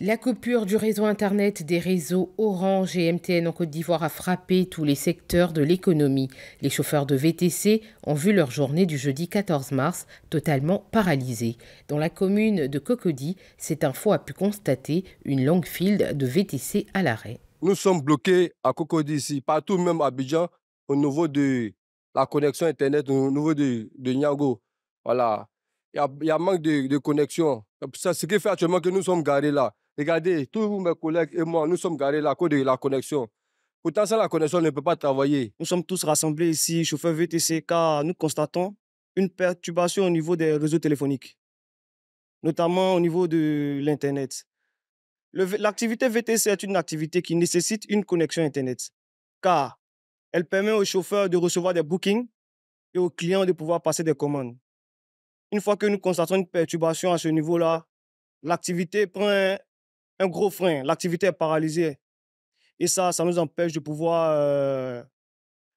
La coupure du réseau Internet des réseaux Orange et MTN en Côte d'Ivoire a frappé tous les secteurs de l'économie. Les chauffeurs de VTC ont vu leur journée du jeudi 14 mars totalement paralysée. Dans la commune de Cocody, cette info a pu constater une longue file de VTC à l'arrêt. Nous sommes bloqués à Cocody ici, partout, même à Abidjan, au niveau de la connexion Internet, au niveau de Niago. Voilà. Il y a manque de connexion. C'est ce qui fait actuellement que nous sommes garés là. Regardez, tous mes collègues et moi, nous sommes garés là à cause de la connexion. Pourtant, sans la connexion, on ne peut pas travailler. Nous sommes tous rassemblés ici, chauffeurs VTC, car nous constatons une perturbation au niveau des réseaux téléphoniques, notamment au niveau de l'Internet. L'activité VTC est une activité qui nécessite une connexion Internet, car elle permet aux chauffeurs de recevoir des bookings et aux clients de pouvoir passer des commandes. Une fois que nous constatons une perturbation à ce niveau-là, l'activité prend un gros frein, l'activité est paralysée. Et ça nous empêche de pouvoir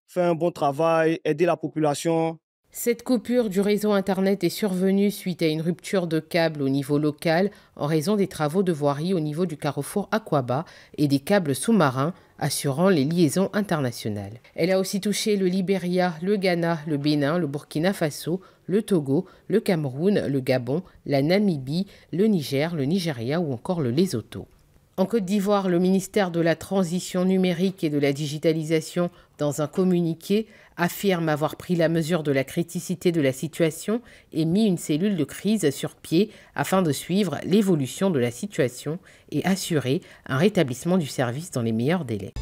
faire un bon travail, aider la population. Cette coupure du réseau Internet est survenue suite à une rupture de câbles au niveau local en raison des travaux de voirie au niveau du carrefour Aquaba et des câbles sous-marins assurant les liaisons internationales. Elle a aussi touché le Libéria, le Ghana, le Bénin, le Burkina Faso, le Togo, le Cameroun, le Gabon, la Namibie, le Niger, le Nigeria ou encore le Lesotho. En Côte d'Ivoire, le ministère de la Transition numérique et de la digitalisation, dans un communiqué, affirme avoir pris la mesure de la criticité de la situation et mis une cellule de crise sur pied afin de suivre l'évolution de la situation et assurer un rétablissement du service dans les meilleurs délais.